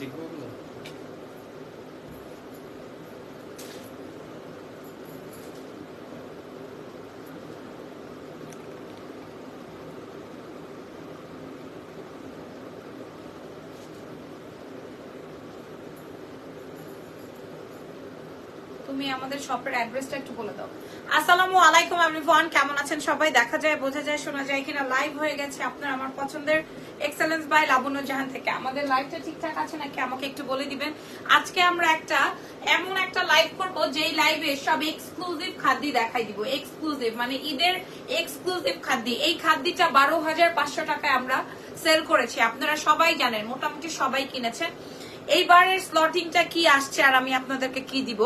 take over now. আমাদের শপের অ্যাড্রেসটা একটু বলে দাও। আসসালামু আলাইকুম এভরিওয়ান, কেমন আছেন সবাই? দেখা যায় বোঝা যায় শোনা যায় কিনা লাইভ হয়ে গেছে আপনার আমার পছন্দের এক্সেলেন্স বাই লাবণ্য জাহান থেকে। আমাদের লাইভটা ঠিকঠাক আছে নাকি আমাকে একটু বলে দিবেন। আজকে আমরা একটা এমন একটা লাইভ করব যেই লাইভে সব এক্সক্লুসিভ খাদ্য দেখাই দিব। এক্সক্লুসিভ মানে ঈদের এক্সক্লুসিভ খাদ্য। এই খাদ্যটা ১২,৫০০ টাকায় আমরা সেল করেছি, আপনারা সবাই জানেন, মোটামুটি সবাই কিনেছেন। এইবারের স্লটিংটা কি আসছে আর আমি আপনাদেরকে কি দিব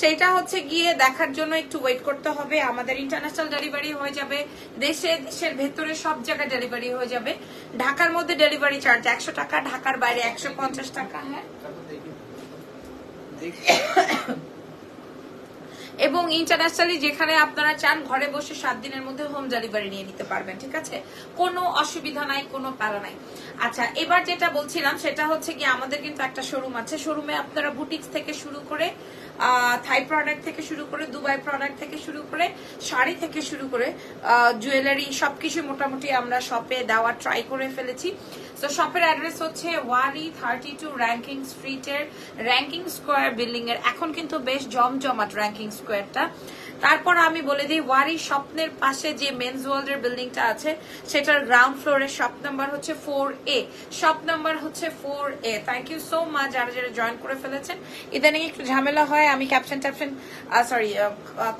সেটা হচ্ছে গিয়ে দেখার জন্য একটু ওয়েট করতে হবে। আমাদের ইন্টারন্যাশনাল ডেলিভারি হয়ে যাবে, দেশে দেশের ভেতরে সব জায়গায় ডেলিভারি হয়ে যাবে। ঢাকার মধ্যে ডেলিভারি চার্জ ১০০ টাকা, ঢাকার বাইরে ১৫০ টাকা। হ্যাঁ, এবং ইন্টারন্যাশনালি যেখানে আপনারা চান ঘরে বসে 7 দিনের মধ্যে হোম ডেলিভারি নিয়ে নিতে পারবেন। ঠিক আছে, কোনো অসুবিধা নাই, কোনো প্যারা নাই। আচ্ছা, এবার যেটা বলছিলাম সেটা হচ্ছে কি আমাদের কিন্তু একটা শোরুম আছে। শোরুমে আপনারা বুটিক্স থেকে শুরু করে থাই প্রোডাক্ট থেকে শুরু করে দুবাই প্রোডাক্ট থেকে শুরু করে শাড়ি থেকে শুরু করে জুয়েলারি সবকিছু মোটামুটি আমরা শপে দেওয়ার ট্রাই করে ফেলেছি। তো শপের অ্যাড্রেস হচ্ছে ওয়ারি 32 র্যাঙ্কিং স্ট্রিটের র্যাঙ্কিং স্কোয়ার বিল্ডিং এর। এখন কিন্তু বেশ জমজমাট র্যাঙ্কিং স্কোয়ারটা। তারপর আমি বলে দিই, ওয়ারি স্বপ্নের পাশে যে মেন্স ওয়ার্ল্ড এর বিল্ডিংটা আছে সেটার গ্রাউন্ড ফ্লোরের শপ নাম্বার হচ্ছে 4A। শপ নাম্বার হচ্ছে 4A। Thank you so much যারা যারা জয়েন করে ফেলেছেন। ইদানিং একটু ঝামেলা হয়, আমি ক্যাপশন ট্যাপশন সরি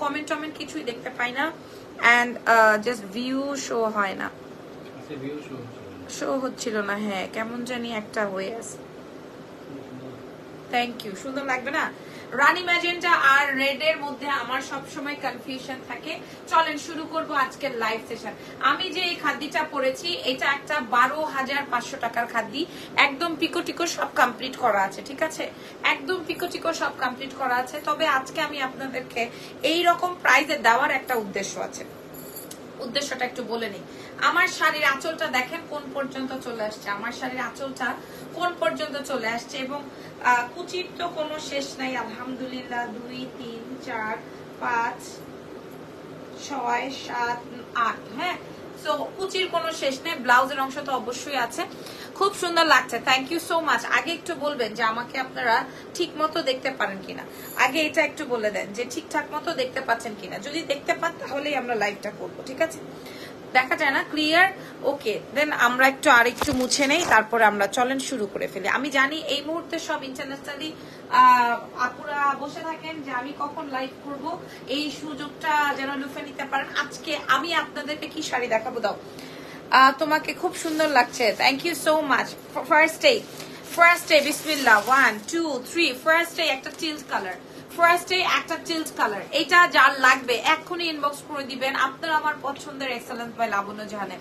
কমেন্ট টমেন্ট কিছুই দেখতে পাই না, অ্যান্ড জাস্ট ভিউ শো হয় না, শো হচ্ছিল না। হ্যাঁ, কেমন জানি একটা হয়ে আছে। থ্যাংক ইউ, সুন্দর লাগবে না? রানি ম্যাজেন্টা আর রেড এর মধ্যে আমার সবসময় কনফিউশন থাকে। চলেন শুরু করবো আজকের লাইভ সেশন। আমি যে এই খাদ্যটা পরেছি এটা একটা ১২,৫০০ টাকার খাদ্য। একদম পিকোটিকো সব কমপ্লিট করা আছে। ঠিক আছে, একদম পিকোটিকো সব কমপ্লিট করা আছে। তবে আজকে আমি আপনাদেরকে এই রকম প্রাইজে দেওয়ার একটা উদ্দেশ্য আছে। উদ্দেশ্যটা একটু বলে নিই। আমার শাড়ির আঁচলটা দেখেন কোন পর্যন্ত চলে আসছে, আমার শাড়ির আঁচলটা কোন পর্যন্ত চলে আসছে, এবং কুচির তো কোনো শেষ নাই আলহামদুলিল্লাহ। 2, 3, 4, 5, 6, 7, 8। হ্যাঁ, সো কুচির কোনো শেষ নেই, ব্লাউজের অংশ তো অবশ্যই আছে। খুব সুন্দর লাগছে, থ্যাংক ইউ সো মাচ। আগে একটু বলবেন যে আমাকে আপনারা ঠিক মতো দেখতে পারেন কিনা, আগে এটা একটু বলে দেন যে ঠিকঠাক মতো দেখতে পাচ্ছেন কিনা। যদি দেখতে পান তাহলেই আমরা লাইভটা করবো। ঠিক আছে, দেখা যায় না ক্লিয়ার? ওকে, দেন আমরা একটু আরেকটু মুছে নেই, তারপরে আমরা চলেন শুরু করে ফেলি। আমি জানি এই মুহূর্তে সব ইন্টারন্যাশনালি আপুরা বসে থাকেন যে আমি কখন লাইভ করব, এই সুযোগটা যেন লুফে নিতে পারেন। আজকে আমি আপনাদেরকে কি শাড়ি দেখাবো? দাও, তোমাকে খুব সুন্দর লাগছে, thank you so much. First day বিসমিল্লাহ 1, 2, 3। ফার্স্ট ডে একটা টিল্ট কালার, এটা যার লাগবে এক্ষুনি ইনবক্স করে দিবেন। আপনার আমার পছন্দের এক্সেলেন্স বাই লাবণ্য জাহান।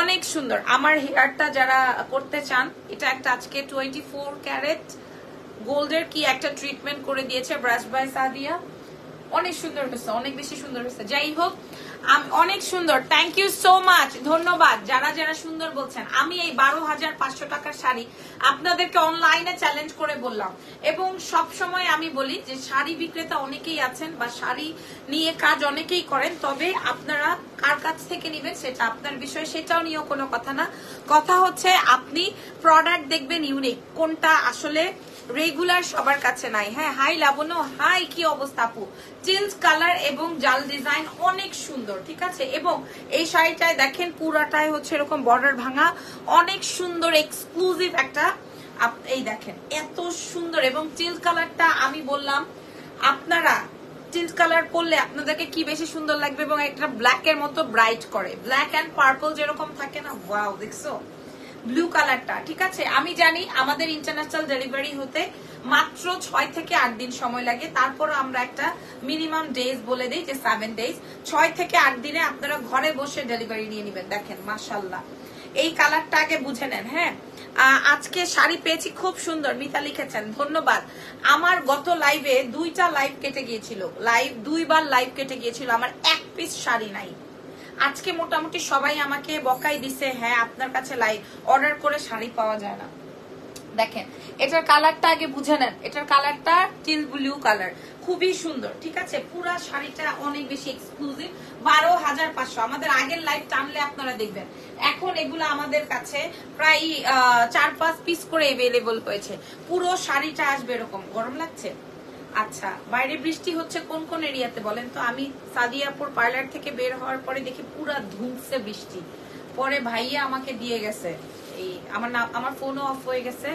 অনেক সুন্দর। আমার হেয়ারটা যারা করতে চান, এটা একটা আজকে 24 ক্যারেট গোল্ডের কি একটা ট্রিটমেন্ট করে দিয়েছে ব্রাশ বাই সাদিয়া। অনেক সুন্দর হয়েছে, অনেক বেশি সুন্দর হয়েছে। যাই হোক, অনেক সুন্দর, থ্যাংক ইউ সো মাচ, ধন্যবাদ যারা যারা সুন্দর বলছেন। আমি এই ১২,৫০০ টাকার শাড়ি আপনাদেরকে অনলাইনে চ্যালেঞ্জ করে বললাম। এবং সবসময় আমি বলি যে শাড়ি বিক্রেতা অনেকেই আছেন বা শাড়ি নিয়ে কাজ অনেকেই করেন, তবে আপনারা কার কাছ থেকে নেবেন সেটা আপনার বিষয়, সেটাও নিয়েও কোনো কথা না। কথা হচ্ছে আপনি প্রোডাক্ট দেখবেন ইউনিক, কোনটা আসলে রেগুলার সবার কাছে নাই। হ্যাঁ, হাই লাবণ্য, হাই, কি অবস্থা আপু? চিলস কালার এবং জাল ডিজাইন অনেক সুন্দর। ঠিক আছে, এবং এই শাড়িটায় দেখেন পুরাটাই হচ্ছে এরকম বর্ডার ভাঙা, অনেক সুন্দর এক্সক্লুসিভ একটা। এই দেখেন এত সুন্দর, এবং চিলস কালারটা আমি বললাম আপনারা চিলস কালার পরলে আপনাদেরকে কি বেশি সুন্দর লাগবে, এবং একটা ব্ল্যাক এর মতো ব্রাইট করে, ব্ল্যাক অ্যান্ড পার্পল যেরকম থাকে না, ওয়াও, দেখছো ব্লু কালারটা। ঠিক আছে, আমি জানি আমাদের ইন্টারন্যাশনাল ডেলিভারি হতে মাত্র 6 থেকে 8 দিন সময় লাগে। তারপর আমরা একটা মিনিমাম ডেজ বলে দিই যে 7 ডেজ। 6 থেকে 8 দিনে আপনারা ঘরে বসে ডেলিভারি নিয়ে নেবেন। দেখেন মাশাআল্লাহ, এই কালারটা আগে বুঝে নেন। হ্যাঁ, আজকে শাড়ি পেয়েছি খুব সুন্দর, মিতা লিখেছেন, ধন্যবাদ। আমার গত লাইভে 2টা লাইভ কেটে গিয়েছিল, দুইবার লাইভ কেটে গিয়েছিল, আমার 1 পিস শাড়ি নাই। আজকে মোটামুটি সবাই আমাকে বকাই দিছে, হ্যাঁ আপনার কাছে লাইভ অর্ডার করে শাড়ি পাওয়া যায় না। দেখেন এটার কালারটা আগে বুঝে নেন, এটার কালারটা টিল ব্লু কালার, খুবই সুন্দর। ঠিক আছে, পুরো শাড়িটা অনেক বেশি এক্সক্লুসিভ, 12,500। আমাদের আগের লাইভ টানলে আপনারা দেখবেন। এখন এগুলো আমাদের কাছে প্রায় 4-5 পিস করে এভেলেবল হয়েছে। পুরো শাড়িটা আসবে এরকম। গরম লাগছে? আচ্ছা, বাইরে বৃষ্টি হচ্ছে কোন কোন এরিয়াতে বলেন তো? আমি সাদিয়াপুর পার্লার থেকে বের হওয়ার পরে দেখি পুরা ধুমছে বৃষ্টি, পরে ভাইয়া আমাকে দিয়ে গেছে, এই আমার ফোনও অফ হয়ে গেছে,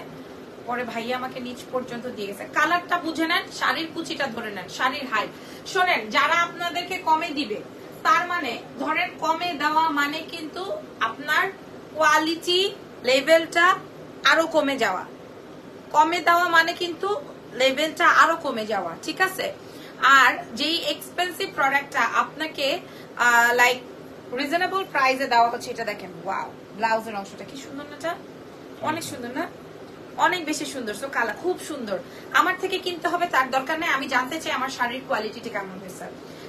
পরে ভাইয়া আমাকে নিচ পর্যন্ত দিয়ে গেছে। কালারটা বুঝে নেন, শাড়ির কুচিটা ধরে নেন, শাড়ির হাই শোনেন। যারা আপনাদেরকে কমে দিবে তার মানে ধরেন কমে দেওয়া মানে কিন্তু আপনার কোয়ালিটি লেভেলটা আরো কমে যাওয়া, কমে দেওয়া মানে কিন্তু লেভেলটা আরো কমে যাওয়া। ঠিক আছে, আর যেই এক্সপেন্সিভ প্রোডাক্টটা আপনাকে লাইক রিজনেবল প্রাইসে দেওয়া হচ্ছে, এটা দেখেন ওয়াও, ব্লাউজের অংশটা কি সুন্দর না? এটা অনেক সুন্দর না? অনেক বেশি সুন্দর। সো কালার খুব সুন্দর। আমার থেকে কিনতে হবে তার দরকার নেই, আমি জানতে চাই আমার শাড়ির কোয়ালিটিটা কেমন হয়েছে।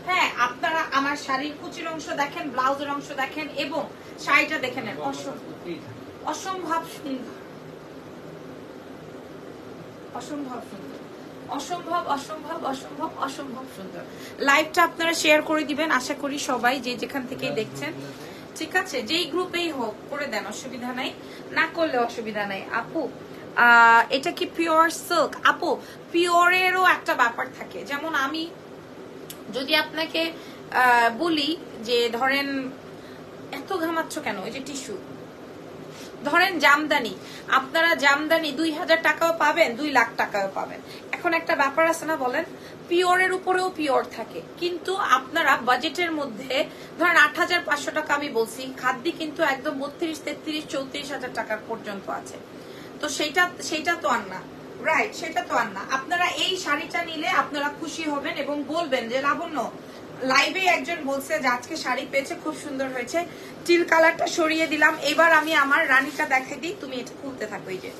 হ্যাঁ, আপনারা আমার শাড়ির কুচির অংশ দেখেন, ব্লাউজের অংশ দেখেন এবং শাড়িটা দেখে নেন, অসম্ভব সুন্দর, অসম্ভব সুন্দর, অসম্ভব অসম্ভব অসম্ভব অসম্ভব সুন্দর। লাইভটা আপনারা শেয়ার করে দিবেন আশা করি সবাই, যে যেখান থেকে দেখছেন। ঠিক আছে, যেই গ্রুপেই হোক করে দেন, অসুবিধা নাই, না করলে অসুবিধা নাই। আপু এটা কি পিওর সিল্ক? আপু পিওরেরও একটা ব্যাপার থাকে, যেমন আমি যদি আপনাকে বলি যে ধরেন এত ঘামাচ্ছ কেন, ওই যে টিস্যু ধরেন জামদানি, আপনারা জামদানি 2,000 টাকাও পাবেন, 2,00,000 টাকাও পাবেন। এখন একটা ব্যাপার আছে না বলেন, পিওরের উপরেও পিওর থাকে, কিন্তু আপনারা বাজেটের মধ্যে ধরেন 8,500 টাকা আমি বলছি, খাদ্যি কিন্তু একদম 32,000, 33,000, 34,000 টাকার পর্যন্ত আছে। তো সেইটা তো আর না, রাইট? সেটা তো আর না। আপনারা এই শাড়িটা নিলে আপনারা খুশি হবেন এবং বলবেন যে লাবণ্য, লাইভে একজন বলছে যে আজকে শাড়ি পেয়েছে খুব সুন্দর হয়েছে। টিল কালারটা সরিয়ে দিলাম, এবার আমি আমার রানীটা দেখাই দিই। তুমি এটা খুলতে থাকো, এই যে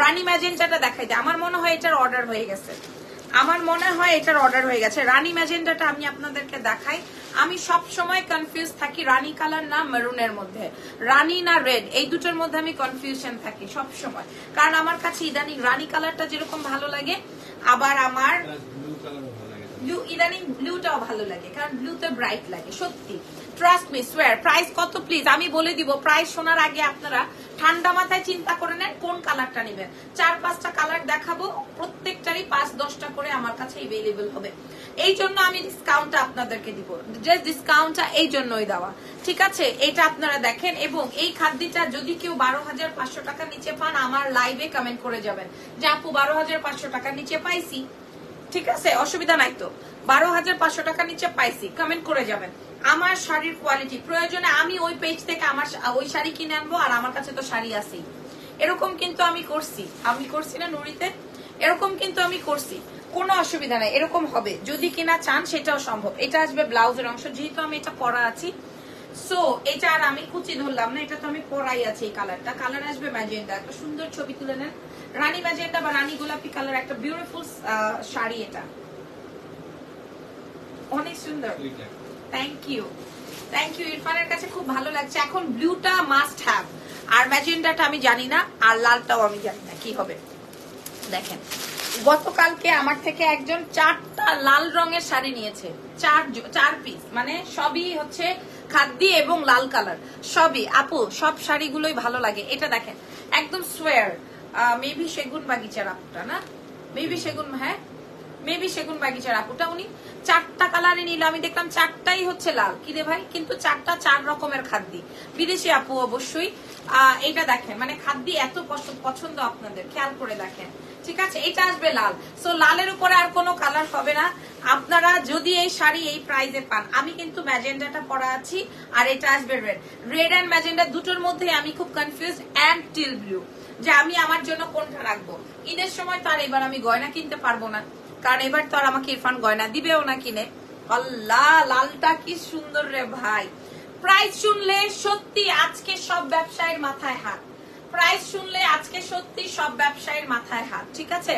রানী ম্যাজেন্টাটা দেখাই দিই। আমার মনে হয় এটার অর্ডার হয়ে গেছে, আমার মনে হয় এটার অর্ডার হয়ে গেছে। রানী ম্যাজেন্টাটা আমি আপনাদেরকে দেখাই। আমি সব সময় কনফিউজ থাকি রানী কালার না মেরুনের মধ্যে, রানী না রেড, এই দুটোর মধ্যে আমি কনফিউশন থাকি সব সময়। কারণ আমার কাছে ইদানিং রানী কালারটা যেরকম ভালো লাগে, আবার আমার ইদানিং ব্লুটাও ভালো লাগে, কারণ ব্লুতে ব্রাইট লাগে সত্যি। Trust me, swear. প্রাইস কত প্লিজ? আমি বলে দিব, প্রাইস শোনার আগে আপনারা ঠান্ডা মাথায় চিন্তা করে নেন কোন কালারটা নেবেন। 4-5টা কালার দেখাবো, প্রত্যেকটারই 5-10টা করে আমার কাছে এভেলেবল হবে। এই জন্য আমি ডিসকাউন্টটা আপনাদেরকে দিব, জাস্ট ডিসকাউন্টটা এই জন্যই দেওয়া। ঠিক আছে, এটা আপনারা দেখেন। এবং এই খাদ্যটা যদি কেউ 12,500 টাকা নিচে পান, আমার লাইভে কমেন্ট করে যাবেন যে আপু 12,500 টাকা নিচে পাইছি। ঠিক আছে, অসুবিধা নাই তো? 12,500 টাকা নিচে পাইছি, কমেন্ট করে যাবেন। আমার শাড়ির কোয়ালিটি প্রয়োজনে আমি ওই পেজ থেকে আমার ওই শাড়ি কিনে আনবো, আর আমার কাছে তো শাড়ি আছেই। এরকম কিন্তু আমি করছি, আমি করছি না নুরিতে, এরকম কিন্তু আমি করছি, কোনো অসুবিধা নাই। এরকম হবে যদি কিনা চান, সেটাও সম্ভব। এটা আসবে ব্লাউজের অংশ, যেহেতু আমি এটা পরা আছি, সো এটা আর আমি কুচি ধরলাম না, এটা তো আমি পরাই আছি। এই কালারটা, কালার আসবে ম্যাজেন্টা। একটা সুন্দর ছবি তুলে নেন, রানী ম্যাজেন্টা বা রানী গোলাপি কালার, একটা বিউটিফুল শাড়ি, এটা অনেক সুন্দর। Thank you, thank you. ইরফানের কাছে খুব ভালো লাগছে। এখন ব্লুটা মাস্ট হ্যাভ, আর ম্যাজেন্টাটা আমি জানি না, আর লালটাও আমি জানি না কি হবে। দেখেন, গতকালকে আমার থেকে একজন 4টা লাল রঙের শাড়ি নিয়েছে, 4 পিস, মানে সবই হচ্ছে খাদ্যি এবং লাল কালার সবই। আপু সব শাড়িগুলোই ভালো লাগে। এটা দেখেন, একদম সোয়ার। মেবি সেগুন বাগিচার আপুটা না, মেবি সেগুন, হ্যাঁ মেবি সেগুন বাগিচার আপুটা। উনি 4টা কালারে নিল, আমি দেখলাম 4টাই হচ্ছে লাল। কি রে ভাই, কিন্তু 4 রকমের খাদ্যি, বিদেশি আপু অবশ্যই। এটা দেখেন, মানে খাদ্যি এত পছন্দ আপনাদের, খেয়াল করে দেখেন। ঠিক আছে, এটা আসবে লাল। সো লালের উপরে আর কোনো কালার হবে না। আপনারা যদি এই শাড়ি এই প্রাইজে পান, আমি কিন্তু ম্যাজেন্ডাটা পরা আছি, আর এটা আসবে রেড। রেড অ্যান্ড ম্যাজেন্ডা দুটোর মধ্যে আমি খুব কনফিউজ, অ্যান্ড টিল ব্লু, যে আমি আমার জন্য কোনটা রাখবো। ঈদের সময় তো আর এবার আমি গয়না কিনতে পারবো না, কারণ এবার তো আর আমাকে ইরফান গয়না দিবেও না কিনে। আল্লাহ, লালটা কি সুন্দর রে ভাই। প্রাইস শুনলে সত্যি আজকে সব ব্যবসায়ীর মাথায় হাত, প্রাইস শুনলে আজকে সত্যি সব ব্যবসায়ীর মাথায় হাত। ঠিক আছে,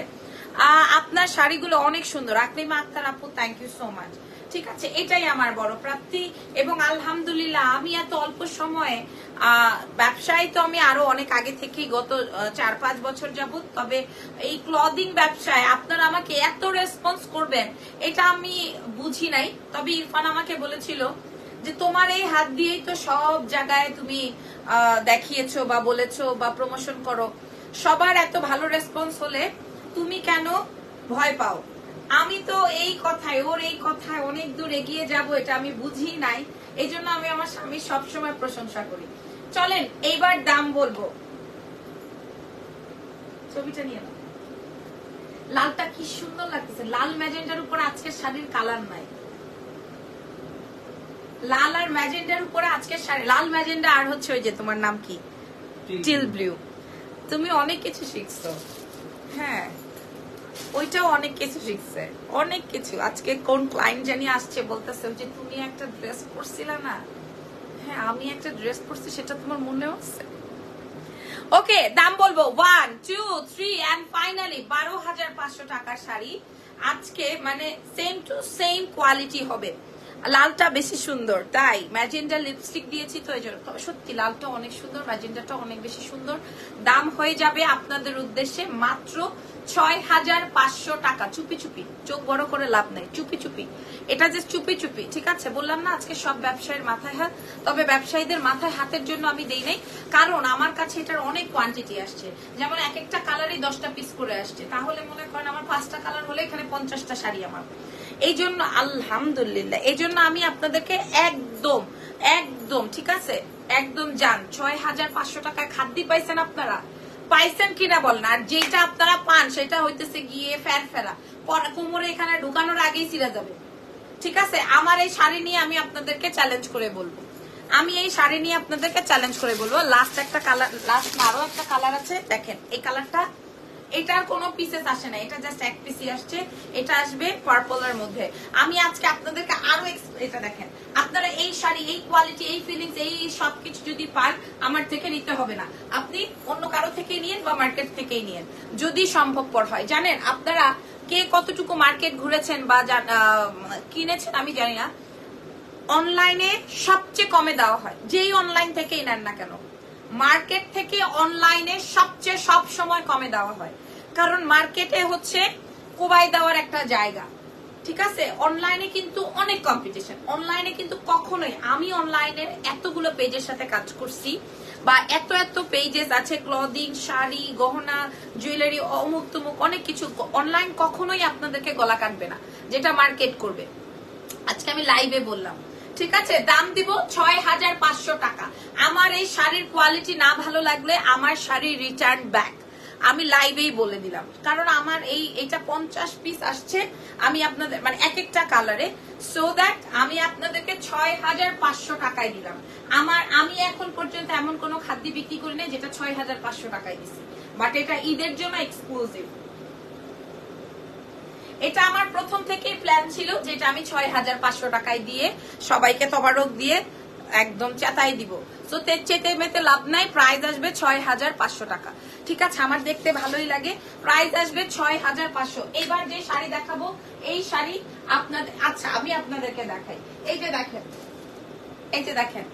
আপনার শাড়িগুলো অনেক সুন্দর। আকলিমা আক্তার আপু, থ্যাংক ইউ সো মাচ। ঠিক আছে এটাই আমার বড় প্রাপ্তি এবং আলহামদুলিল্লাহ আমি এত অল্প সময়ে ব্যবসায় তো আমি আরো অনেক আগে থেকেই গত 4-5 বছর যাবত তবে এই ক্লদিং ব্যবসায় আপনারা আমাকে এত রেসপন্স করবেন এটা আমি বুঝি নাই তবে ইরফান আমাকে বলেছিল যে তোমার এই হাত দিয়েই তো সব জায়গায় তুমি দেখিয়েছো বা বলেছো বা প্রমোশন করো সবার এত ভালো রেসপন্স হলে তুমি কেন ভয় পাও আমি তো এই কথায় ওর এই কথায় অনেক দূর এগিয়ে যাব এটা আমি বুঝি নাই এইজন্য আমি আমার স্বামী সব সময় প্রশংসা করি চলেন এইবার দাম বলবো ছবিটা নিয়ে নাও লালটা কি সুন্দর লাগছে লাল ম্যাজেন্টার উপর আজকে শাড়ির কালার নাই লাল আর ম্যাজেন্টার উপর আজকে শাড়ি লাল ম্যাজেন্টা আর হচ্ছে ওই যে তোমার নাম কি টিল ব্লু তুমি অনেক কিছু শিখছো হ্যাঁ ওইটাও অনেক কিছু শিখছে অনেক কিছু আজকে কোন ক্লায়েন্ট জানি আসছে বলতেছে যে তুমি একটা ড্রেস পরছিলা না হ্যাঁ আমি একটা ড্রেস পরছি সেটা তোমার মনে আছে ওকে দাম বলবো 1 2 3 এন্ড ফাইনালি 12500 টাকার শাড়ি আজকে মানে সেম টু সেম কোয়ালিটি হবে লালটা বেশি সুন্দর তাই ম্যাজেন্ডা লিপস্টিক দিয়েছি তো এজন্য সত্যি লালটা অনেক সুন্দর ম্যাজেন্ডাটা অনেক বেশি সুন্দর দাম হয়ে যাবে আপনাদের উদ্দেশ্যে মাত্র 6500 টাকা চুপি চুপি চোখ বড় করে লাভ নাই চুপি চুপি এটা যে চুপি চুপি ঠিক আছে বললাম না আজকে সব ব্যবসায়ীর মাথায় হাত তবে ব্যবসায়ীদের মাথায় হাতের জন্য আমি দেই নাই কারণ আমার কাছে এটার অনেক কোয়ান্টিটি আসছে যেমন এক একটা কালারই 10টা পিস করে আসছে তাহলে মনে করেন আমার 5টা কালার হলে এখানে 50টা শাড়ি আমার এইজন্য আলহামদুলিল্লাহ এইজন্য আমি আপনাদেরকে একদম একদম ঠিক আছে একদম জান 6500 টাকায় খাদ্য পাইছেন আপনারা পাইছেন কিনা বলেন আর যেটা আপনারা পান সেটা হইতেছে গিয়ে ফেরফেরা কোমরে এখানে ঢুকানোর আগেই ছিড়া যাবে ঠিক আছে আমার এই শাড়ি নিয়ে আমি আপনাদেরকে চ্যালেঞ্জ করে বলবো আমি এই শাড়ি নিয়ে আপনাদেরকে চ্যালেঞ্জ করে বলবো লাস্ট একটা কালার লাস্ট আরো একটা কালার আছে দেখেন এই কালারটা এটার কোনো পিসেস আসে না এটা জাস্ট এক পিসই আসছে এটা আসবে পার্পল এর মধ্যে আমি আজকে আপনাদেরকে আরো এটা দেখেন আপনারা এই শাড়ি এই কোয়ালিটি এই ফিলিংস এই সবকিছু যদি পান আমার থেকে নিতে হবে না আপনি অন্য কারো থেকে নিন বা মার্কেট থেকেই নিন যদি সম্ভবপর হয় জানেন আপনারা কে কতটুকু মার্কেট ঘুরেছেন বা কিনেছেন আমি জানি না অনলাইনে সবচেয়ে কমে দেওয়া হয় যেই অনলাইন থেকেই নেন না কেন মার্কেট থেকে অনলাইনে সবচেয়ে সব সময় কমে দেওয়া হয় কারণ মার্কেটে হচ্ছে কোবাই দেওয়ার একটা জায়গা ঠিক আছে অনলাইনে কিন্তু অনেক কম্পিটিশন অনলাইনে কিন্তু কখনোই আমি অনলাইনের এতগুলো পেজের সাথে কাজ করছি বা এত এত পেজেস আছে ক্লদিং শাড়ি গহনা জুয়েলারি অমুক তমুক অনেক কিছু অনলাইন কখনোই আপনাদেরকে গলা কাটবে না যেটা মার্কেট করবে আজকে আমি লাইভে বললাম ঠিক আছে দাম দিব 6500 টাকা আমার এই শাড়ির কোয়ালিটি না ভালো লাগলে আমার শাড়ি রিটার্ন ব্যাক আমি লাইভেই বলে দিলাম কারণ আমার এই এটা 50 পিস আসছে আমি আপনাদের মানে এক একটা কালারে সো দ্যাট আমি আপনাদেরকে 6500 টাকায় দিলাম আমার আমি এখন পর্যন্ত এমন কোনো খাদ্য বিক্রি করি না যেটা 6500 টাকায় দিছি বাট এটা ঈদের জন্য এক্সক্লুসিভ এটা আমার প্রথম থেকেই প্ল্যান ছিল যেটা আমি 6500 টাকায় দিয়ে সবাইকে তবারক দিয়ে একদম চেতাই দিব তো চেতে মেতে লাভ নাই প্রাইস আসবে 6500 টাকা ঠিক আছে আমার দেখতে ভালোই লাগে প্রাইস আসবে 6500 এবার যে শাড়ি দেখাবো এই শাড়ি আপনাদের আচ্ছা আমি আপনাদেরকে দেখাই এই যে দেখেন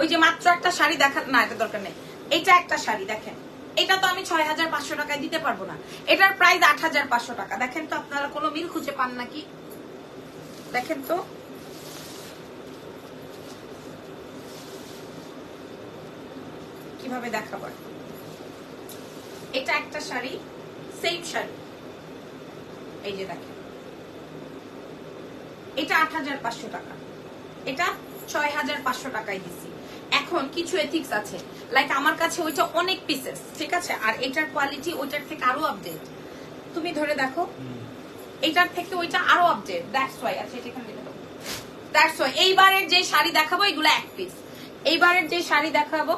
ওই যে মাত্র একটা শাড়ি দেখা না এটা দরকার নেই এটা একটা শাড়ি দেখেন এটা তো আমি 6500 টাকায় দিতে পারবো না এটার প্রাইস 8500 টাকা দেখেন তো আপনারা কোনো মিল খুঁজে পান নাকি দেখেন তো কিভাবে দেখাবো এটা একটা শাড়ি সেম শাড়ি এই যে দেখেন এটা 8500 টাকা এটা 6500 টাকায় দিছি এখন কিছু এথিক্স আছে লাইক আমার কাছে ওইটা অনেক পিসেস ঠিক আছে আর এটার কোয়ালিটি ওইটার থেকে আরো আপডেট তুমি ধরে দেখো এটার থেকে ওইটা আরো আপডেট দ্যাটস ওয়াই আচ্ছা এটা এখানে দেখো দ্যাটস ওয়াই এইবারের যে শাড়ি দেখাবো এগুলো এক পিস এইবারের যে শাড়ি দেখাবো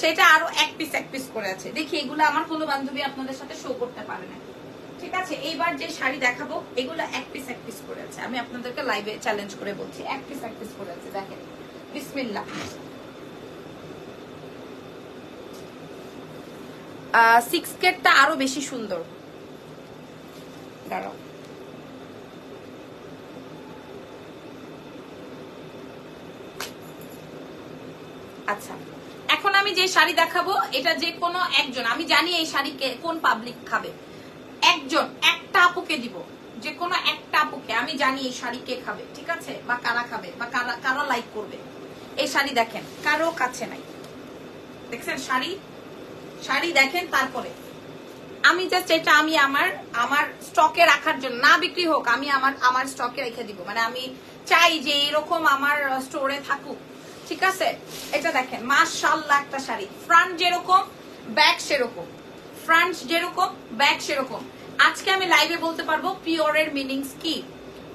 সেটা আরো এক পিস করে আছে দেখি এগুলো আমার কোনো বান্ধবী আপনাদের সাথে শো করতে পারে না ঠিক আছে এইবার যে শাড়ি দেখাবো এগুলো এক পিস করে আছে আমি আপনাদেরকে লাইভে চ্যালেঞ্জ করে বলছি এক পিস করে আছে দেখেন বিসমিল্লাহ সিক্স কেটটা আরো বেশি সুন্দর দাঁড়াও আচ্ছা এখন আমি যে শাড়ি দেখাবো এটা যে কোনো একজন আমি জানি এই শাড়ি কোন পাবলিক খাবে একজন একটা আপুকে দিব যে কোনো একটা আপুকে আমি জানি এই শাড়ি কে খাবে ঠিক আছে বা কারা খাবে বা কারা লাইক করবে এই শাড়ি দেখেন কারো কাছে নাই দেখেন শাড়ি শাড়ি দেখেন তারপরে আমি জাস্ট এটা আমি আমার আমার স্টকে রাখার জন্য না বিক্রি হোক আমি আমার আমার স্টকে রেখে দিব মানে আমি চাই যে এরকম আমার স্টোরে থাকুক ঠিক আছে এটা দেখেন মাশাআল্লাহ একটা শাড়ি ফ্রন্ট যেরকম ব্যাক সেরকম ফ্রন্ট যেরকম ব্যাক সেরকম আজকে আমি লাইভে বলতে পারবো পিওরের মিনিংস কি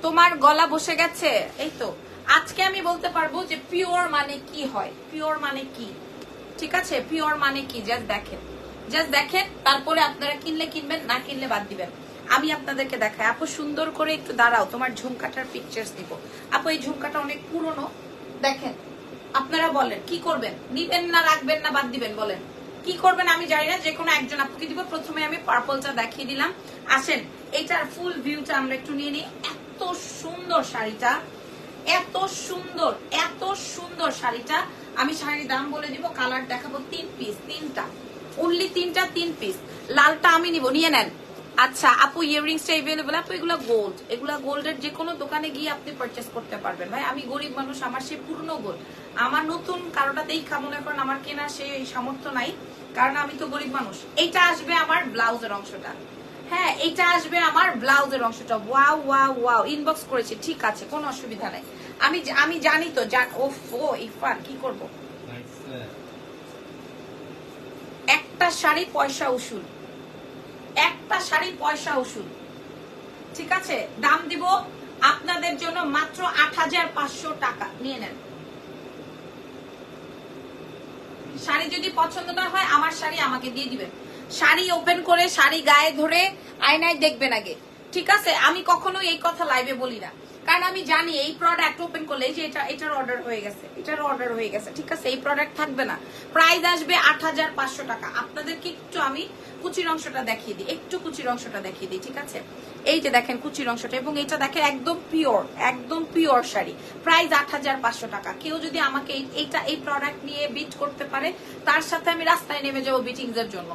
তোমার গলা বসে গেছে এই তো আজকে আমি বলতে পারবো যে পিওর মানে কি হয় পিওর মানে কি ঠিক আছে পিওর মানে কি জাস্ট দেখেন তারপরে আপনারা কিনলে কিনবেন না কিনলে বাদ দিবেন আমি আপনাদেরকে দেখাই আপু সুন্দর করে একটু দাঁড়াও তোমার ঝুমকাটার পিকচারস দিব আপু এই ঝুমকাটা অনেক পুরনো দেখেন আপনারা বলেন কি করবেন নিবেন না রাখবেন না বাদ দিবেন বলেন কি করবেন আমি জানি না যে কোনো একজন আপুকে দিব প্রথমে আমি পার্পলটা দেখিয়ে দিলাম আসেন এটার ফুল ভিউটা আমরা একটু নিয়ে নিই এত সুন্দর শাড়িটা এত সুন্দর শাড়িটা আমি শাড়ির দাম বলে দিব কালার দেখাবো তিন পিস লালটা আমি নিব নিয়ে নেন আচ্ছা আপু ইয়াররিংসটা अवेलेबल আপু এগুলা গোল্ডের যে কোনো দোকানে গিয়ে আপনি পারচেজ করতে পারবেন ভাই আমি গরিব মানুষ আমার সেই পুরনো গোল্ড আমার নতুন কারোটাতেই কামনা করেন আমার কেনার সেই সামর্থ্য নাই কারণ আমি তো গরিব মানুষ এটা আসবে আমার ব্লাউজের অংশটা হ্যাঁ এটা আসবে আমার ব্লাউজের অংশটা ওয়াও ওয়াও ওয়াও ইনবক্স করেছে ঠিক আছে কোনো অসুবিধা নাই আমি জানি তো ওফো ইফার কি করব একটা শাড়ি পয়সা উসুল ঠিক আছে দাম দিব আপনাদের জন্য মাত্র 8500 টাকা নিয়ে নেন শাড়ি যদি পছন্দ না হয় আমার শাড়ি আমাকে দিয়ে দিবেন শাড়ি ওপেন করে শাড়ি গায়ে ধরে আয়নায় দেখবেন আগে ঠিক আছে আমি কখনো এই কথা লাইভে বলি না কারণ আমি জানি এই প্রোডাক্ট ওপেন করলে যে এটার অর্ডার হয়ে গেছে ঠিক আছে এই প্রোডাক্ট থাকবে না প্রাইস আসবে 8500 টাকা আপনাদেরকে একটু আমি কুচির অংশটা দেখিয়ে দিই ঠিক আছে এই যে দেখেন কুচির অংশটা এবং এটা দেখেন একদম পিওর শাড়ি প্রাইস 8500 টাকা কেউ যদি আমাকে এইটা এই প্রোডাক্ট নিয়ে বিট করতে পারে তার সাথে আমি রাস্তায় নেমে যাব বিটিংস এর জন্য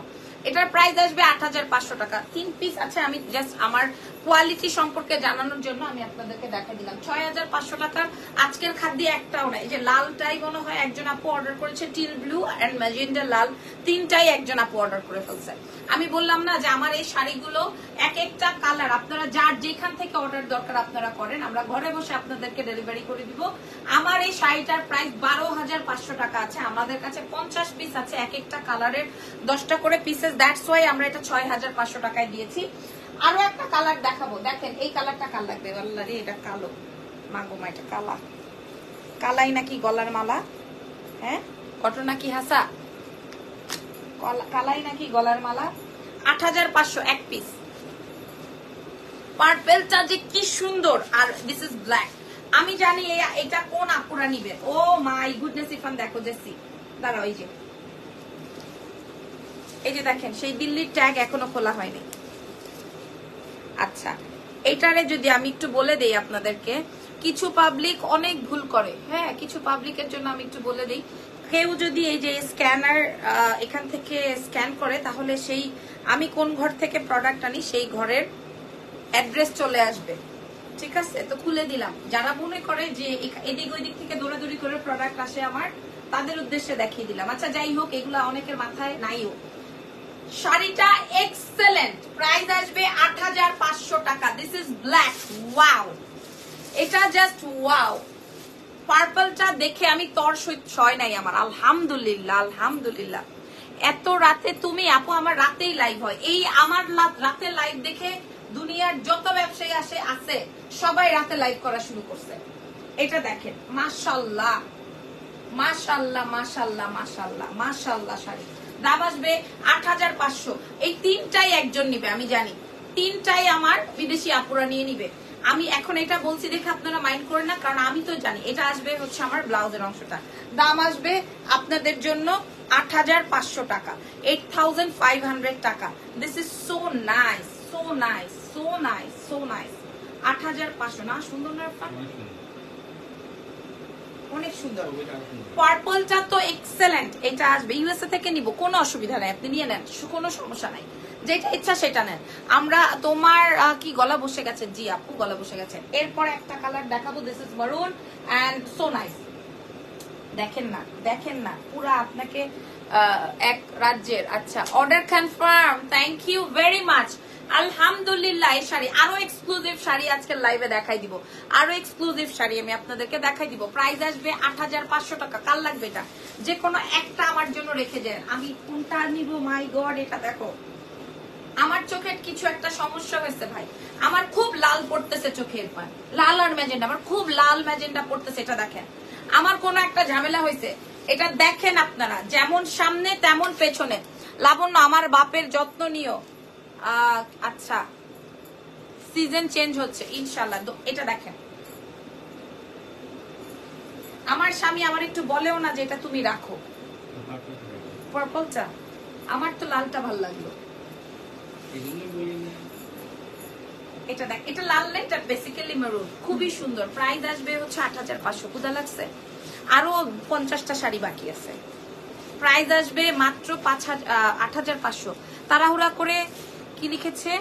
এটার প্রাইস আসবে 8500 টাকা তিন পিস আছে আমি জাস্ট আমার কোয়ালিটি সম্পর্কে জানানোর জন্য আমি আপনাদেরকে দেখা দিলাম 6500 টাকার আজকের খাদ্য একটাও না এই যে লালটাই মনে হয় একজন আপু অর্ডার করেছে টিল ব্লু এন্ড ম্যাজেন্ডা লাল তিনটাই একজন আপু অর্ডার করে ফেলছে আমি বললাম না যে আমার এই শাড়িগুলো এক একটা কালার আপনারা যার যেখান থেকে অর্ডার দরকার আপনারা করেন আমরা ঘরে বসে আপনাদেরকে ডেলিভারি করে দিব আমার এই শাড়িটার প্রাইস 12500 টাকা আছে আমাদের কাছে 50 পিস আছে এক একটা কালারের 10টা করে পিসেস দ্যাটস ওয়াই আমরা এটা 6500 টাকায় দিয়েছি আরো একটা কালার দেখাবো দেখেন এই কালারটা কাল লাগবে আল্লাহ রে এটা কালো মাগো মা এটা কালাই নাকি গলার মালা হ্যাঁ কটন নাকি হাসা কালাই নাকি গলার মালা 8500 এক পিস পার্পলটা যে কি সুন্দর আর দিস ইজ ব্ল্যাক আমি জানি এটা কোন আপুরা নিবে ও মাই গুডনেস ইফান দেখো দেখছি দাঁড়াও এই যে দেখেন সেই দিল্লির ট্যাগ এখনো খোলা হয়নি আচ্ছা এটারে যদি আমি একটু বলে দেই আপনাদেরকে কিছু পাবলিক অনেক ভুল করে হ্যাঁ কিছু পাবলিকের জন্য আমি একটু বলে দেই কেউ যদি এই যে স্ক্যানার এখান থেকে স্ক্যান করে তাহলে সেই আমি কোন ঘর থেকে প্রোডাক্ট আনি সেই ঘরের অ্যাড্রেস চলে আসবে ঠিক আছে তো খুলে দিলাম যারা মনে করে যে এদিক ওইদিক থেকে দৌড়াদৌড়ি করে প্রোডাক্ট আসে আমার তাদের উদ্দেশ্যে দেখিয়ে দিলাম আচ্ছা যাই হোক এগুলা অনেকের মাথায় নাইও শাড়িটা এক্সেলেন্ট প্রাইস আসবে 8500 টাকা দিস ইজ ব্ল্যাক ওয়াও এটা জাস্ট ওয়াও পার্পলটা দেখে আমি তর সয় নাই আমার আলহামদুলিল্লাহ এত রাতে তুমি আপু আমার রাতেই লাইভ হয় এই আমার রাতে লাইভ দেখে দুনিয়ার যত ব্যবসায়ী আছে সবাই রাতে লাইভ করা শুরু করছে এটা দেখেন মাশাআল্লাহ শাড়ি দাম আসবে 8500 এই তিনটাই একজন নিবে আমি জানি তিনটাই আমার বিদেশি আপুরা নিয়ে নিবে আমি এখন এটা বলছি দেখে আপনারা মাইন্ড করেন না কারণ আমি তো জানি এটা আসবে হচ্ছে আমার ব্লাউজের অংশটা দাম আসবে আপনাদের জন্য 8500 টাকা 8500 টাকা দিস ইজ সো নাইস 8500 না সুন্দর না অনেক সুন্দর পার্পলটা তো এক্সেলেন্ট এটা আসবে ইউএসএ থেকে নিব কোনো অসুবিধা নাই আপনি নিয়ে নেন কোনো সমস্যা নাই যেটা ইচ্ছা সেটা নেন আমরা তোমার কি গলা বসে গেছে জি আপু গলা বসে গেছে এরপর একটা কালার দেখাবো this is maroon and so nice দেখেন না পুরো আপনাকে এক রাজ্যের আচ্ছা order confirm thank you very much আলহামদুলিল্লাহ এই শাড়ি আরো এক্সক্লুসিভ শাড়ি আজকে লাইভে দেখাই দিব আরো এক্সক্লুসিভ শাড়ি আমি আপনাদেরকে দেখাই দিব প্রাইস আসবে 8500 টাকা কাল লাগবে এটা যে কোনো একটা আমার জন্য রেখে দেন আমি কোনটা নিব মাই গড এটা দেখো আমার চোখে কিছু একটা সমস্যা হয়েছে ভাই আমার খুব লাল পড়তেছে চোখের পান লাল আর ম্যাজেন্ডা আমার খুব লাল ম্যাজেন্ডা পড়তেছে এটা দেখেন আমার কোন একটা ঝামেলা হয়েছে এটা দেখেন আপনারা যেমন সামনে তেমন পেছনে লাবণ্য আমার বাপের যত্ন নিও আচ্ছা সিজন চেঞ্জ হচ্ছে ইনশাআল্লাহ এটা দেখেন আমার স্বামী আমার একটু বলেও না যে এটা তুমি রাখো পার্পলটা আমার তো লালটা ভালো লাগলো এটা দেখ এটা লাল না এটা বেসিক্যালি মেরুন খুবই সুন্দর প্রাইস আসবে হচ্ছে 8500 কুদা লাগছে আরো 50টা শাড়ি বাকি আছে প্রাইস আসবে মাত্র 8500 তাড়াহুড়া করে কি লিখেছে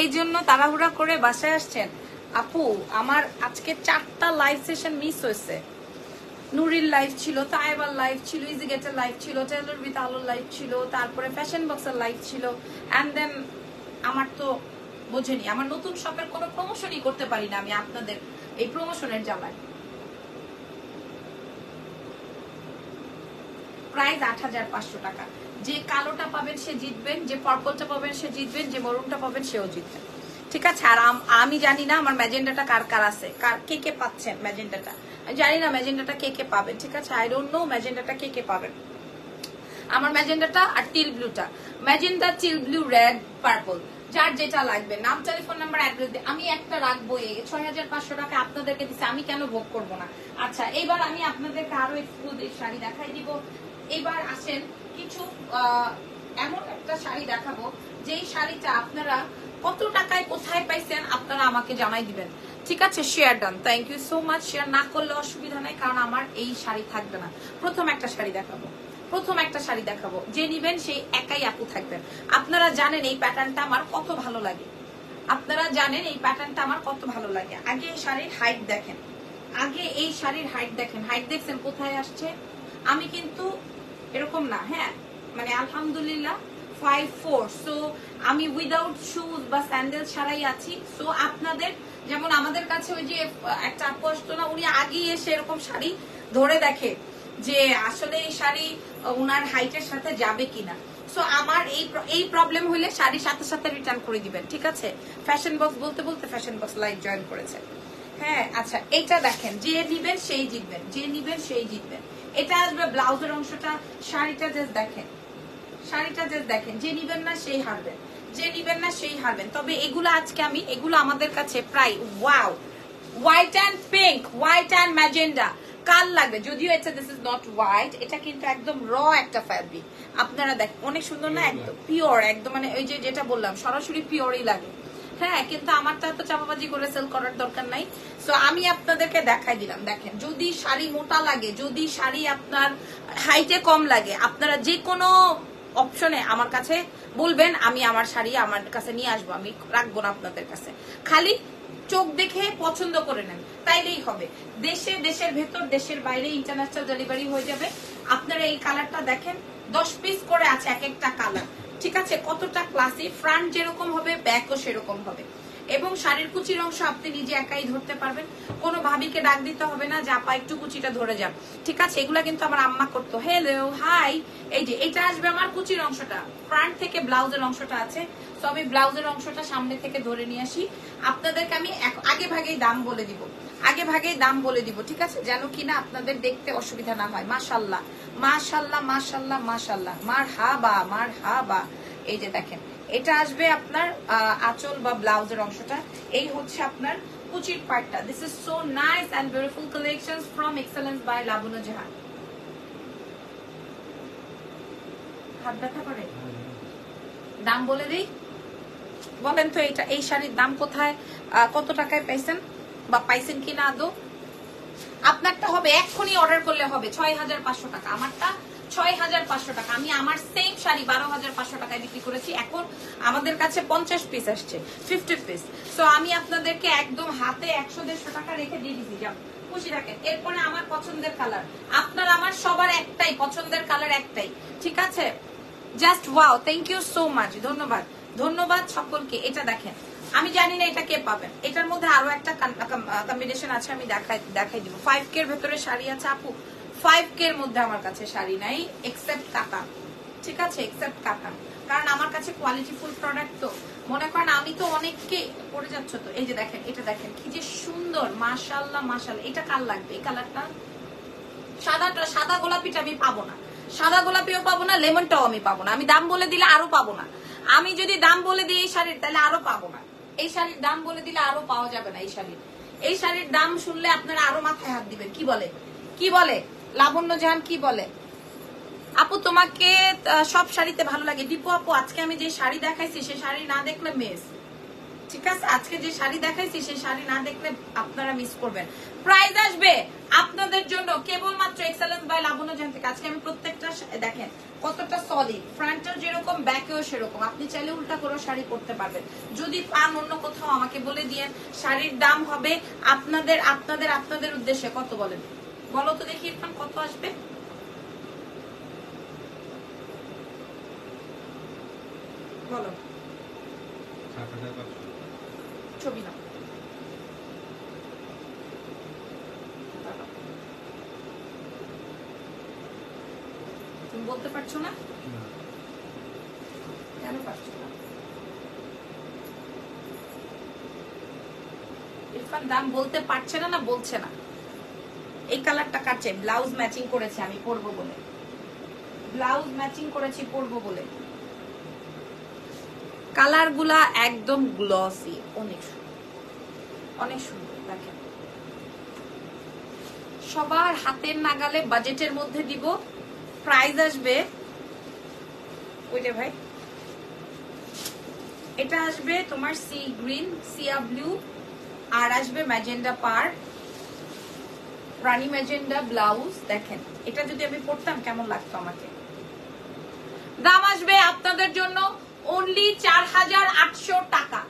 এই জন্য তাড়াহুড়া করে বাসায় আসছেন আপু আমার আজকে 4টা লাইভ সেশন মিস হয়েছে নুরির লাইভ ছিল তাইবার লাইভ ছিল ইজি গেটের লাইভ ছিল টেলর উইথ আলো লাইভ ছিল তারপরে ফ্যাশন বক্সের লাইভ ছিল এন্ড দেন আমার তো বুঝেনি আমার নতুন শপের কোনো প্রমোশনই করতে পারি না আমি আপনাদের এই প্রমোশনের জ্বালায় প্রাইস 8500 টাকা যে কালোটা পাবেন সে জিতবেন যে পার্পলটা পাবেন সে জিতবেন যে মরুনটা পাবেন সেও জিতবেন ঠিক আছে আর আমি জানি না আমার ম্যাজেন্ডাটা কার আছে কে কে পাচ্ছেন ম্যাজেন্ডাটা আমি জানি না ম্যাজেন্ডাটা কে কে পাবেন ঠিক আছে আই ডোন্ট নো ম্যাজেন্ডাটা কে কে পাবেন আমার ম্যাজেন্ডাটা আর টিল ব্লুটা magenta teal blue red purple যার যেটা লাগবে নাম টেলিফোন নাম্বার অ্যাড্রেস দিই আমি একটা রাখবো 6500 টাকা আপনাদেরকে দিচ্ছি আমি কেন ভোগ করব না আচ্ছা এবার আমি আপনাদেরকে আরো এক্সক্লুসিভ শাড়ি দেখাই দিব এবার আসেন কিছু এমন একটা শাড়ি দেখাবো যেই শাড়িটা আপনারা কত টাকায় কোথায় পাইছেন আপনারা আমাকে জানাই দিবেন ঠিক আছে share done thank you so much share না করলে অসুবিধা নাই কারণ আমার এই শাড়ি থাকবে না প্রথম একটা শাড়ি দেখাবো যে নিবেন সেই একাই আপু থাকবেন আপনারা জানেন এই প্যাটার্নটা আমার কত ভালো লাগে আগে এই শাড়ির হাইট দেখেন হাইট দেখছেন কোথায় আসছে আমি কিন্তু এরকম না হ্যাঁ মানে আলহামদুলিল্লাহ 5'4" সো আমি উইদাউট শুজ বা স্যান্ডেল ছাড়াই আছি সো আপনাদের যেমন আমাদের কাছে ওই যে একটা আপু আসতো না উনি আগেই এসে এরকম শাড়ি ধরে দেখে যে আসলে এই শাড়ি ওনার হাইটের সাথে যাবে কিনা সো আমার এই প্রবলেম হলে শাড়ির সাথে সাথে রিটার্ন করে দিবেন ঠিক আছে ফ্যাশন বক্স বলতে ফ্যাশন বক্স লাইভ জয়েন করেছে হ্যাঁ আচ্ছা এটা দেখেন যে নিবেন সেই জিতবেন এটা আসবে ব্লাউজের অংশটা শাড়িটা জাস্ট দেখেন যে নিবেন না সেই হারবেন তবে এগুলো আজকে আমি আমাদের কাছে প্রায় wow white and pink white and magenta কাল লাগবে যদিও এটা দিস ইজ নট হোয়াইট এটা কিন্তু একদম র একটা ফ্যাব্রিক আপনারা দেখেন অনেক সুন্দর না একদম পিওর একদম মানে ওই যে যেটা বললাম সরাসরি পিওরই লাগে হ্যাঁ কিন্তু আমার তো এত চাপাবাজি করে সেল করার দরকার নাই সো আমি আপনাদেরকে দেখাই দিলাম দেখেন যদি শাড়ি মোটা লাগে যদি শাড়ি আপনার হাইটে কম লাগে আপনারা যে কোনো অপশনে আমার কাছে বলবেন আমি আমার শাড়ি আমার কাছে নিয়ে আসবো আমি রাখবো না আপনাদের কাছে খালি চোখ দেখে পছন্দ করে নেন তাইলেই হবে দেশের ভেতর দেশের বাইরে ইন্টারন্যাশনাল ডেলিভারি হয়ে যাবে আপনারা এই কালারটা দেখেন 10 পিস করে আছে এক একটা কালার ঠিক আছে কতটা ক্লাসি ফ্রন্ট যেরকম হবে ব্যাকও সেরকম হবে এবং শাড়ির কুচির অংশ আপনি নিজে একাই ধরতে পারবেন কোনো ভাবিকে ডাক দিতে হবে না যে আপা একটু কুচিটা ধরে যান ঠিক আছে এগুলা কিন্তু আমার আম্মা করতো হ্যালো হাই এই যে এটা আসবে আমার কুচির অংশটা ফ্রন্ট থেকে ব্লাউজের অংশটা আছে তো আমি ব্লাউজের অংশটা সামনে থেকে ধরে নিয়ে আসি আপনাদেরকে আমি আগে ভাগেই দাম বলে দিব ঠিক আছে যেন কিনা আপনাদের দেখতে অসুবিধা না হয় মাশাআল্লাহ মাশাআল্লাহ মাশাআল্লাহ মাশাআল্লাহ মারহাবা মারহাবা এই যে দেখেন এটা আসবে আপনার আঁচল বা ব্লাউজের অংশটা এই হচ্ছে আপনার কুচির পার্টটা this is so nice and beautiful collections from excellence by Labanya Jahan হাত ব্যথা করে দাম বলে দিই বলেন তো এটা এই শাড়ির দাম কোথায় কত টাকায় পাইছেন বা পাইছেন কিনা আদৌ আপনারটা হবে এক্ষুনি অর্ডার করলে হবে ৬৫০০ টাকা, আমারটা ৬৫০০ টাকা। আমি আমার সেম শাড়ি ১২৫০০ টাকায় বিক্রি করেছি, এখন আমাদের কাছে ৫০ পিস আসছে, 50 পিস। সো আমি আপনাদেরকে একদম হাতে ১০০-১৫০ টাকা রেখে দিয়ে দিচ্ছি, যাও খুশি রাখেন। এরপরে আমার পছন্দের কালার, আপনার আমার সবার একটাই পছন্দের কালার একটাই, ঠিক আছে? Just wow, thank you so much, ধন্যবাদ, ধন্যবাদ সকলকে। এটা দেখেন, আমি জানি না এটা কে পাবেন। এটার মধ্যে আরো একটা কম্বিনেশন আছে, আমি দেখাই দিব। 5K এর ভেতরে শাড়ি আছে আপু, 5K এর মধ্যে আমার কাছে শাড়ি নাই এক্সেপ্ট কাটা, ঠিক আছে? এক্সেপ্ট কাটা, কারণ আমার কাছে কোয়ালিটি ফুল প্রোডাক্ট। তো মনে করেন আমি তো অনেককে পরে যাচ্ছ। তো এই যে দেখেন, এটা দেখেন কি যে সুন্দর, মাশাআল্লাহ মাশাআল্লাহ। এটা কার লাগবে? এই কালারটা, সাদাটা, সাদা গোলাপিটা আমি পাবো না, সাদা গোলাপিও পাবো না, লেমনটাও আমি পাবো না। আমি দাম বলে দিলে আরো পাবো না, আমি যদি দাম বলে দিই এই শাড়ির তাহলে আরো পাবো না, এই শাড়ির দাম বলে দিলে আরো পাওয়া যাবে না। এই শাড়ির দাম শুনলে আপনারা আরো মাথায় হাত দিবেন। কি বলে লাবণ্য জাহান কি বলে? আপু তোমাকে সব শাড়িতে ভালো লাগে। দীপু আপু, আজকে আমি যে শাড়ি দেখাইছি সেই শাড়ি না দেখলে মিস, ঠিক আছে? আজকে যে শাড়ি দেখাইছি সেই শাড়ি না দেখলে আপনারা মিস করবেন। প্রাইজ আসবে আপনাদের জন্য কেবলমাত্র এক্সেলেন্স বাই লাবণ্য জাহান থেকে। আজকে আমি প্রত্যেকটা দেখেন কতটা সলিড, ফ্রন্টেও যেরকম ব্যাকেও সেরকম। আপনি চাইলে উল্টা করে শাড়ি পরতে পারবেন। যদি পান অন্য কোথাও আমাকে বলে দিয়েন। শাড়ির দাম হবে আপনাদের আপনাদের আপনাদের উদ্দেশ্যে কত বলেন, বলো তো দেখি ইরফান কত আসবে? বলো, ছবি না বলতে পারছো না কেন পারছো না? ইরফান দাম বলতে পারছে না, না বলছে না। এই কালারটা কাটছে, ব্লাউজ ম্যাচিং করেছে আমি পরবো বলে, ব্লাউজ ম্যাচিং করেছি পরবো বলে। কালার গুলা একদম গ্লসি, অনেক অনেক সুন্দর। দেখেন সবার হাতের নাগালে বাজেটের মধ্যে দিব। প্রাইস আসবে ওইটা ভাই, এটা আসবে তোমার সি গ্রিন, সিয়া ব্লু, আর আসবে ম্যাজেন্ডা পার, রানী ম্যাজেন্ডা ব্লাউজ। দেখেন এটা যদি আমি পরতাম কেমন লাগতো আমাকে। দাম আসবে আপনাদের জন্য অনলি ৪৮০০ টাকা।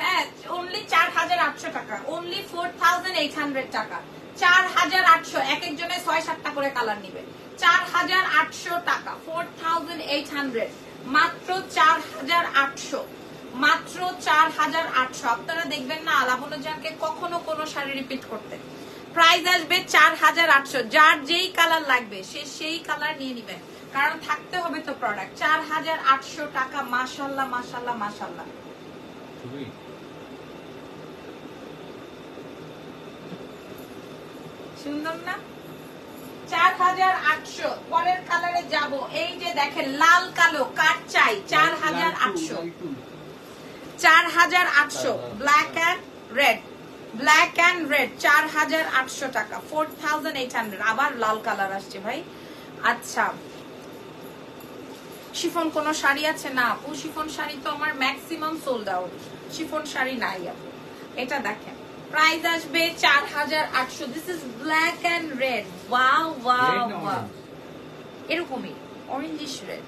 হ্যাঁ, অনলি ৪৮০০ টাকা, অনলি ৪,800 টাকা। ৪,৮০০, এক একজনে ৬-৭টা করে কালার নিবে। ৪,৮০০ টাকা, 4,800, মাত্র ৪,৮০০, মাত্র ৪,৮০০। আপনারা দেখবেন না লাবণ্য জাহানকে কখনো কোনো শাড়ি রিপিট করতে। প্রাইস আসবে ৪,৮০০। যার যেই কালার লাগবে সে সেই কালার নিয়ে নিবেন, কারণ থাকতে হবে তো প্রোডাক্ট। ৪,৮০০ টাকা, মাশাআল্লাহ মাশাআল্লাহ মাশাআল্লাহ। সুন্দর না? ৪,৮০০। পরের কালারে যাব। এই যে দেখেন লাল কালো কাট চাই, ৪,৮০০, ৪,৮০০। Black and red, black and red, ৪,৮০০ টাকা, 4,800। আবার লাল কালার আসছে ভাই। আচ্ছা, শিফন কোন শাড়ি আছে? না আপু, শিফন শাড়ি তো আমার maximum sold out, chiffon sari নাই আপু। এটা দেখেন প্রাইস আসবে ৪,৮০০। This is black and red, wow wow wow, এরকমই অরেঞ্জিশ রেড।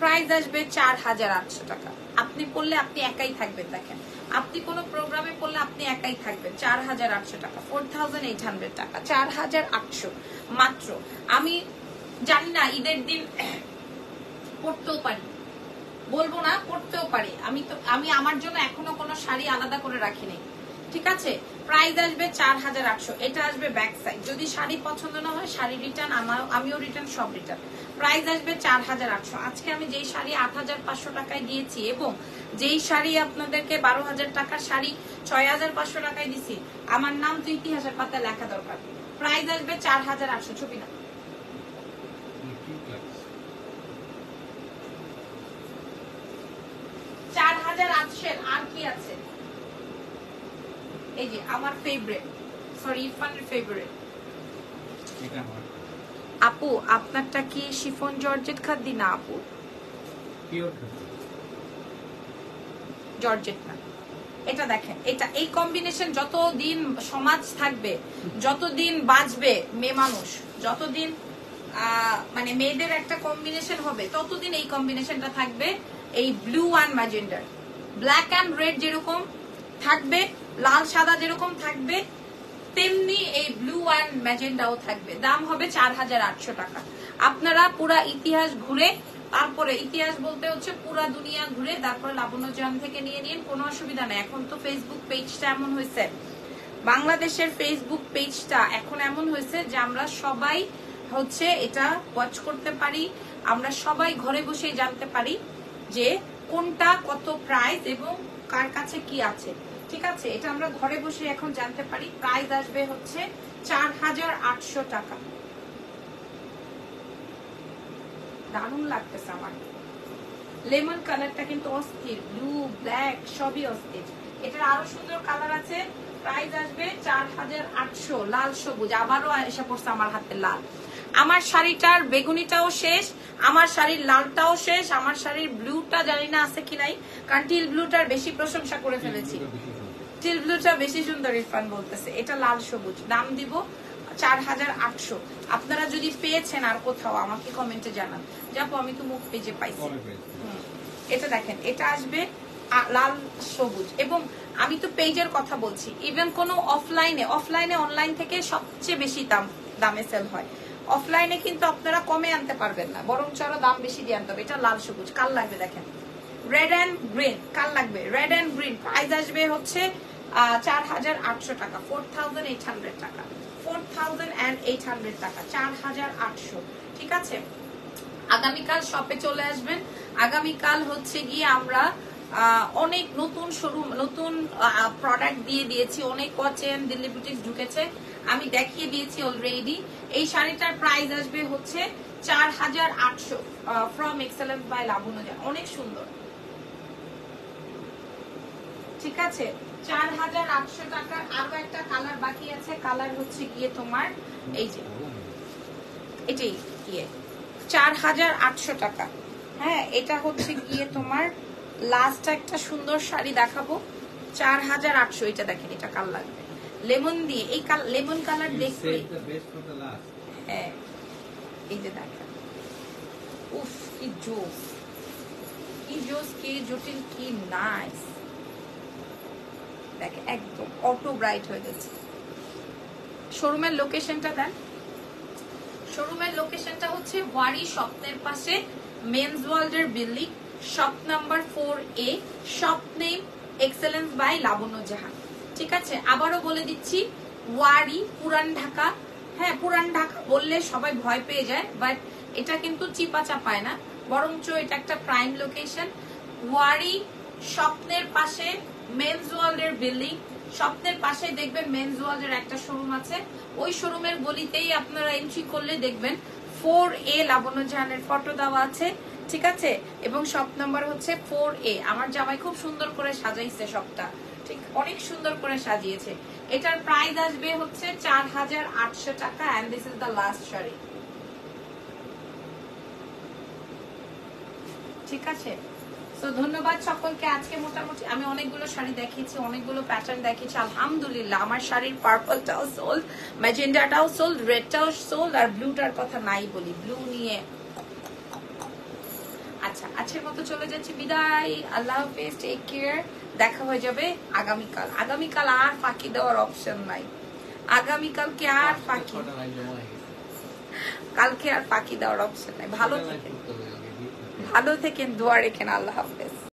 প্রাইস আসবে ৪,৮০০ টাকা। আপনি পড়লে আপনি একাই থাকবেন। দেখেন আপনি কোন প্রোগ্রামে পড়লে আপনি একাই থাকবেন। ৪,৮০০ টাকা, 4,800 টাকা, ৪,৮০০ মাত্র। আমি জানি না ঈদের দিন পড়তেও পারি, বলবো না পড়তেও পারি। আমি আমার জন্য এখনো কোনো শাড়ি আলাদা করে রাখিনি, ঠিক আছে? প্রাইস আসবে ৪,৮০০। এটা আসবে ব্যাক সাইড। যদি শাড়ি পছন্দ না হয় শাড়ি রিটার্ন, আমিও রিটার্ন, সব রিটার্ন। প্রাইস আসবে ৪,৮০০। আজকে আমি যেই শাড়ি ৮,৫০০ টাকায় দিয়েছি এবং যেই শাড়ি আপনাদেরকে ১২,০০০ টাকার শাড়ি ৬,৫০০ টাকায় দিছি, আমার নাম তো ইতিহাসের পাতায় লেখা দরকার। প্রাইস আসবে ৪,৮০০। ছবি না, আর কি আছে? এই যে আমার ফেভারিট, সরি ইরফানের ফেভারিট। আপু আপনারটা কি শিফন জর্জেট খাদি? না আপু, পিওর জর্জেট না, এটা দেখেন এটা এই কম্বিনেশন যতদিন সমাজ থাকবে যতদিন বাঁচবে মেয়ে মানুষ যতদিন মানে মেয়েদের একটা কম্বিনেশন হবে ততদিন এই কম্বিনেশনটা থাকবে এই blue and magenta black and red যেরকম থাকবে লাল সাদা যেরকম থাকবে তেমনি এই ব্লু এন্ড ম্যাজেন্ডাও থাকবে দাম হবে 4800 টাকা আপনারা পুরো ইতিহাস ঘুরে তারপরে ইতিহাস বলতে হচ্ছে পুরো দুনিয়া ঘুরে তারপর লাবণ্য জাহান থেকে নিয়ে নিন কোনো অসুবিধা নাই এখন তো ফেসবুক পেজটা এমন হইছে বাংলাদেশের ফেসবুক পেজটা এখন এমন হইছে যে আমরা সবাই হচ্ছে এটা ওয়াচ করতে পারি আমরা সবাই ঘরে বসে জানতে পারি যে কোনটা কত প্রাইস এবং কার কাছে কি আছে ঠিক আছে এটা আমরা ঘরে বসে এখন জানতে পারি প্রাইস আসবে হচ্ছে 4800 টাকা দারুণ লাগতেছে আমার লেমন কালারটা কিন্তু অস্থির ব্লু ব্ল্যাক সবই অস্থির এটার আরো সুন্দর কালার আছে প্রাইস আসবে 4800 লাল সবুজ আবারও এসে পড়ছে আমার হাতে লাল আমার শাড়িটার বেগুনিটাও শেষ আমার শাড়ির লালটাও শেষ আমার শাড়ির ব্লুটা জানি না আছে কি নাই কারণ টিল ব্লুটার বেশি প্রশংসা করে ফেলেছি টিল ব্লুটা বেশি সুন্দর ইরফান বলতেছে এটা লাল সবুজ দাম দিব 4800 আপনারা যদি পেয়েছেন আর কোথাও আমাকে কমেন্টে জানান যাবো আমি তো মুখ পেজে পাইছি এটা দেখেন এটা আসবে লাল সবুজ এবং আমি তো পেজের কথা বলছি ইভেন কোন অফলাইনে অনলাইন থেকে সবচেয়ে বেশি দামে সেল হয় অফলাইনে কিন্তু আপনারা কমে আনতে পারবেন না বরং চড়া দাম বেশি দিয়ে আনতে হবে এটা লাল সবুজ কাল লাগবে দেখেন রেড এন্ড গ্রিন কাল লাগবে রেড এন্ড গ্রিন প্রাইস আসবে হচ্ছে 4800 টাকা 4800 টাকা 4800 টাকা 4800 ঠিক আছে আগামীকাল শপে চলে আসবেন আগামীকাল হচ্ছে গিয়ে আমরা অনেক নতুন শোরুম নতুন প্রোডাক্ট দিয়ে দিয়েছি অনেক কোচেন ডেলিভারিটিস ঢুকেছে আমি দেখিয়ে দিয়েছি অলরেডি এই শাড়িটার প্রাইস আসবে হচ্ছে 4800 from excellence by Labanya Jahan অনেক সুন্দর ঠিক আছে 4800 টাকার আরো একটা কালার বাকি আছে কালার হচ্ছে গিয়ে তোমার এই যে এটাই গিয়ে 4800 টাকা হ্যাঁ এটা হচ্ছে গিয়ে তোমার লাস্ট একটা সুন্দর শাড়ি দেখাবো 4800 এটা দেখেন এটা কাল লাগবে লেমন দিয়ে এই লেমন কালার দেখতে হ্যাঁ এই যে দেখেন উফ কি জোস কি জটিল কি নাইস দেখেন একদম অটো ব্রাইট হয়ে গেছে শোরুমের লোকেশনটা দেন শোরুমের লোকেশনটা হচ্ছে ওয়ারি স্বপ্নের পাশে মেন্স ওয়ার্ল্ডের building shop number 4A shop name excellence by Labanya Jahan ঠিক আছে আবারও বলে দিচ্ছি ওয়ারি পুরান ঢাকা হ্যাঁ পুরান ঢাকা বললে সবাই ভয় পেয়ে যায় বাট এটা কিন্তু চিপা চাপায় না বরঞ্চ এটা একটা প্রাইম লোকেশন ওয়ারি স্বপ্নের পাশে মেন্স ওয়ার্ল্ডের বিল্ডিং স্বপ্নের পাশে দেখবেন মেন্স ওয়ার্ল্ডের একটা শোরুম আছে ওই শোরুমের গলিতেই আপনারা এন্ট্রি করলে দেখবেন 4A লাবণ্য জাহানের ফটো দেওয়া আছে ঠিক আছে এবং শপ নাম্বার হচ্ছে 4A আমার জামাই খুব সুন্দর করে সাজাইছে শপটা ঠিক অনেক সুন্দর করে সাজিয়েছে এটার প্রাইস আসবে হচ্ছে 4800 টাকা and this is the last sari ঠিক আছে তো ধন্যবাদ সকলকে আজকে মোটামুটি আমি অনেকগুলো শাড়ি দেখিয়েছি অনেকগুলো প্যাটার্ন দেখিয়েছি আলহামদুলিল্লাহ আমার শাড়ির পার্পলটাও সোল্ড ম্যাজেন্ডাটাও সোল্ড রেডটাও সোল্ড আর ব্লুটার কথা নাই বলি ব্লু নিয়ে আচ্ছা আজকের মতো চলে যাচ্ছি বিদায় আল্লাহ হাফেজ টেক কেয়ার দেখা হয়ে যাবে আগামীকাল আগামীকাল আর ফাঁকি দেওয়ার অপশন নাই আগামীকালকে আর ফাঁকি কালকে আর ফাঁকি দেওয়ার অপশন নাই ভালো থাকেন দোয়া রেখেন আল্লাহ হাফেজ